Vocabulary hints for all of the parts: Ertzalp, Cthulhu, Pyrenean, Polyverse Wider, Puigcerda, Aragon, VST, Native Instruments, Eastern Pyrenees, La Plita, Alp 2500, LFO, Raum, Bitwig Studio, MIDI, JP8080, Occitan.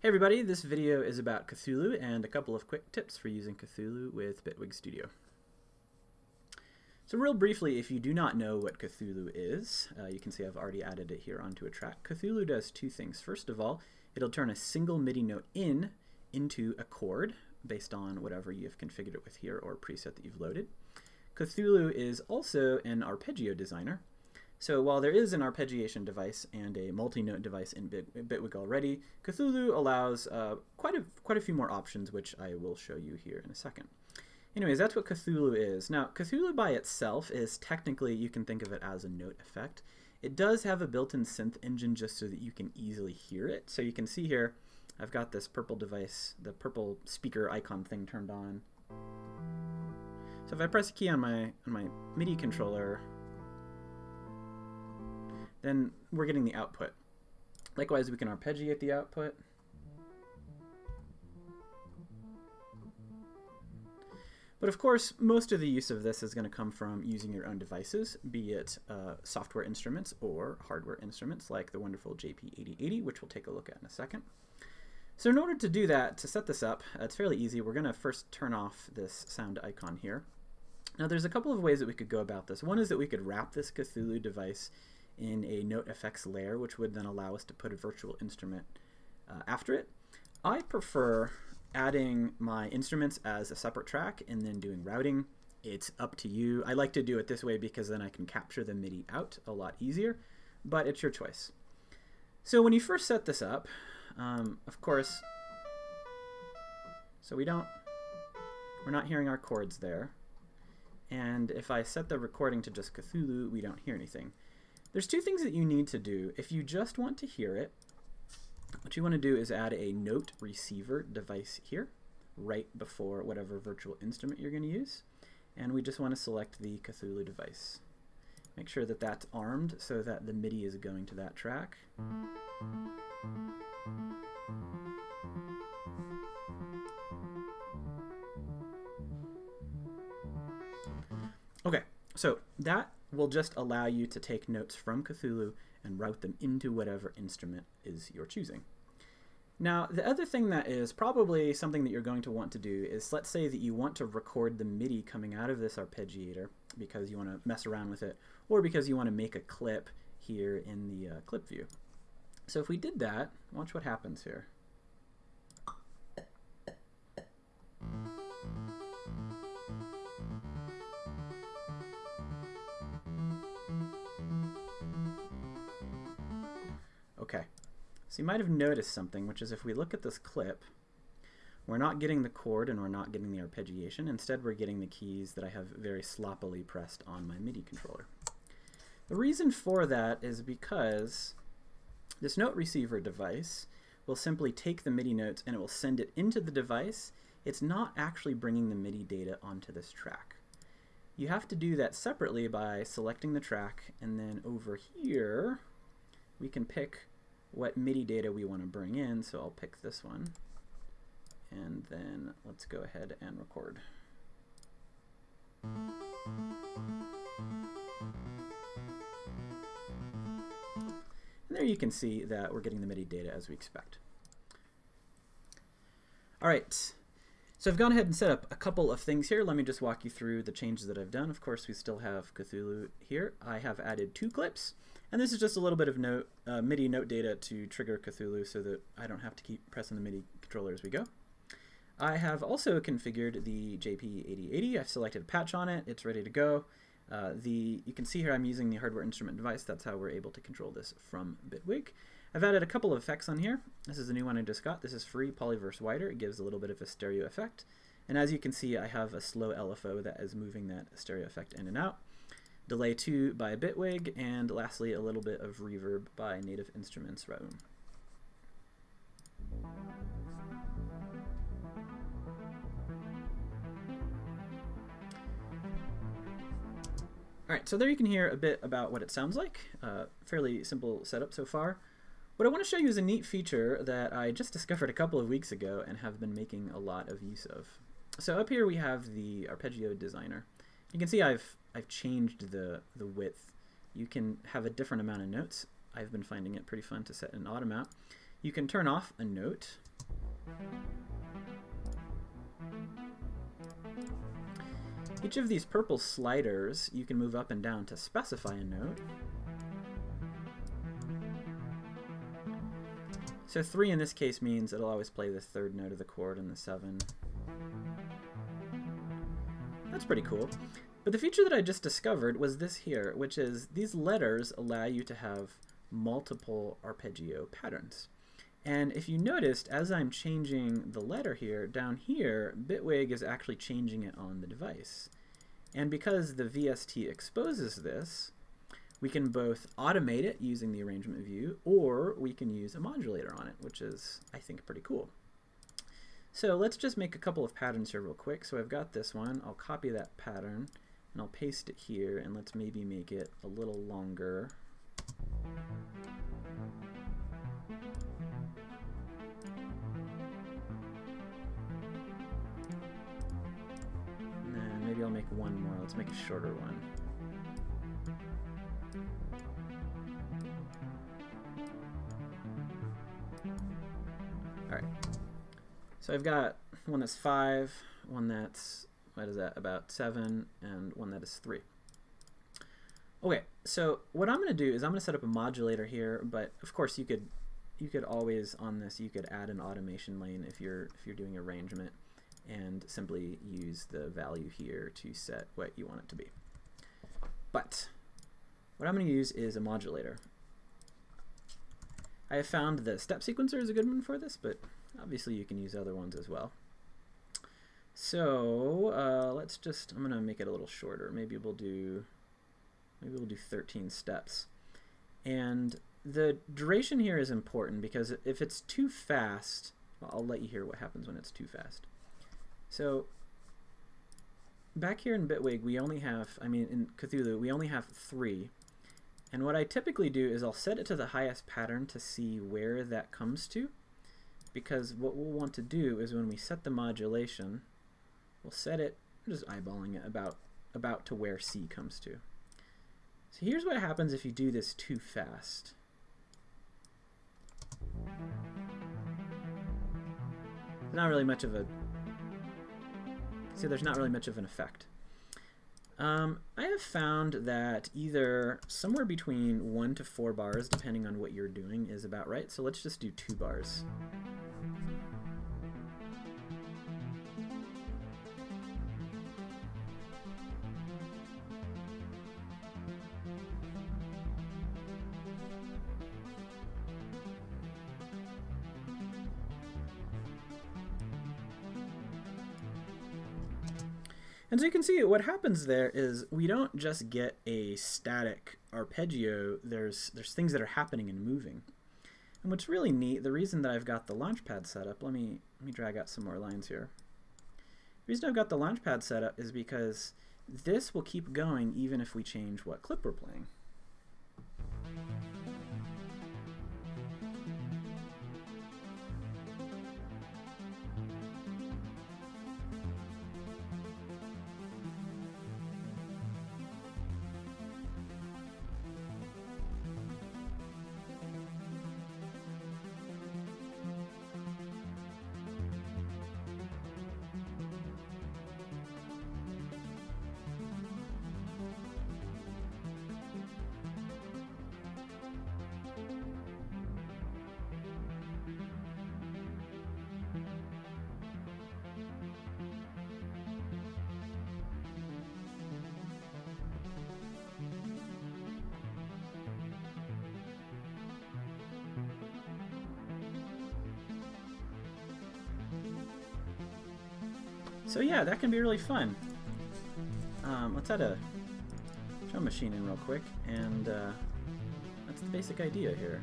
Hey everybody, this video is about Cthulhu and a couple of quick tips for using Cthulhu with Bitwig Studio. So real briefly, if you do not know what Cthulhu is, you can see I've already added it here onto a track. Cthulhu does two things. First of all, it'll turn a single MIDI note into a chord based on whatever you've configured it with here or preset that you've loaded. Cthulhu is also an arpeggio designer. So while there is an arpeggiation device and a multi-note device in Bitwig already, Cthulhu allows quite a few more options, which I will show you here in a second. Anyways, that's what Cthulhu is. Now, Cthulhu by itself is technically, you can think of it as a note effect. It does have a built-in synth engine just so that you can easily hear it. So you can see here, I've got this purple device, the purple speaker icon thing turned on. So if I press a key on my MIDI controller, then we're getting the output. Likewise, we can arpeggiate the output. But of course, most of the use of this is going to come from using your own devices, be it software instruments or hardware instruments like the wonderful JP8080, which we'll take a look at in a second. So in order to do that, to set this up, it's fairly easy. We're going to first turn off this sound icon here. Now there's a couple of ways that we could go about this. One is that we could wrap this Cthulhu device in a note effects layer, which would then allow us to put a virtual instrument after it. I prefer adding my instruments as a separate track and then doing routing. It's up to you. I like to do it this way because then I can capture the MIDI out a lot easier, but it's your choice. So when you first set this up, of course, so we're not hearing our chords there. And if I set the recording to just Cthulhu, we don't hear anything. There's two things that you need to do. If you just want to hear it, what you want to do is add a note receiver device here, right before whatever virtual instrument you're going to use. And we just want to select the Cthulhu device. Make sure that that's armed so that the MIDI is going to that track. Okay, so that will just allow you to take notes from Cthulhu and route them into whatever instrument is your choosing. Now, the other thing that is probably something that you're going to want to do is, let's say that you want to record the MIDI coming out of this arpeggiator because you want to mess around with it, or because you want to make a clip here in the clip view. So if we did that, watch what happens here. Okay, so you might have noticed something, which is if we look at this clip, we're not getting the chord and we're not getting the arpeggiation. Instead, we're getting the keys that I have very sloppily pressed on my MIDI controller. The reason for that is because this note receiver device will simply take the MIDI notes and it will send it into the device. It's not actually bringing the MIDI data onto this track. You have to do that separately by selecting the track, and then over here, we can pick what MIDI data we want to bring in, so I'll pick this one, and then let's go ahead and record. And there you can see that we're getting the MIDI data as we expect. All right, so I've gone ahead and set up a couple of things here. Let me just walk you through the changes that I've done. Of course, we still have Cthulhu here. I have added two clips. And this is just a little bit of note, MIDI note data to trigger Cthulhu so that I don't have to keep pressing the MIDI controller as we go. I have also configured the JP8080. I've selected a patch on it. It's ready to go. You can see here I'm using the hardware instrument device. That's how we're able to control this from Bitwig. I've added a couple of effects on here. This is a new one I just got. This is free, Polyverse Wider. It gives a little bit of a stereo effect. And as you can see, I have a slow LFO that is moving that stereo effect in and out. Delay 2 by Bitwig, and lastly a little bit of reverb by Native Instruments, Raum. Alright, so there you can hear a bit about what it sounds like. Fairly simple setup so far. What I want to show you is a neat feature that I just discovered a couple of weeks ago and have been making a lot of use of. So up here we have the arpeggio designer. You can see I've changed the width. You can have a different amount of notes. I've been finding it pretty fun to set an odd amount. You can turn off a note Each of these purple sliders you can move up and down to specify a note. So 3 in this case means it'll always play the 3rd note of the chord and the 7. That's pretty cool. But the feature that I just discovered was this here, which is these letters allow you to have multiple arpeggio patterns. And if you noticed, as I'm changing the letter here, down here, Bitwig is actually changing it on the device. And because the VST exposes this, we can both automate it using the arrangement view, or we can use a modulator on it, which is, I think, pretty cool. So let's just make a couple of patterns here real quick. So I've got this one. I'll copy that pattern, and I'll paste it here, and let's maybe make it a little longer. And then maybe I'll make one more. Let's make a shorter one. So I've got one that's 5, one that's, what is that, about 7, and one that is 3. Okay, so what I'm going to do is I'm going to set up a modulator here, but of course you could always on this, you could add an automation lane if you're doing arrangement and simply use the value here to set what you want it to be. But what I'm going to use is a modulator. I have found the step sequencer is a good one for this, but obviously you can use other ones as well. So let's just, I'm gonna make it a little shorter. Maybe we'll do 13 steps. And the duration here is important because if it's too fast, well, I'll let you hear what happens when it's too fast. So back here in Bitwig, we only have, I mean in Cthulhu, we only have 3. And what I typically do is I'll set it to the highest pattern to see where that comes to, because what we'll want to do is when we set the modulation, we'll set it, I'm just eyeballing it, about to where C comes to. So here's what happens if you do this too fast. There's not really much of an effect. I have found that either somewhere between 1 to 4 bars, depending on what you're doing, is about right. So let's just do 2 bars. And so you can see what happens there is we don't just get a static arpeggio, there's things that are happening and moving. And what's really neat, the reason that I've got the launchpad set up, let me drag out some more lines here. The reason I've got the launchpad set up is because this will keep going even if we change what clip we're playing. So yeah, that can be really fun. Let's add a drum machine in real quick, and that's the basic idea here.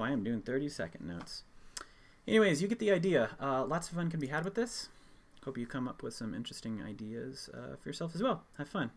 Oh, I am doing 30-second notes. Anyways, you get the idea. Lots of fun can be had with this. Hope you come up with some interesting ideas for yourself as well. Have fun.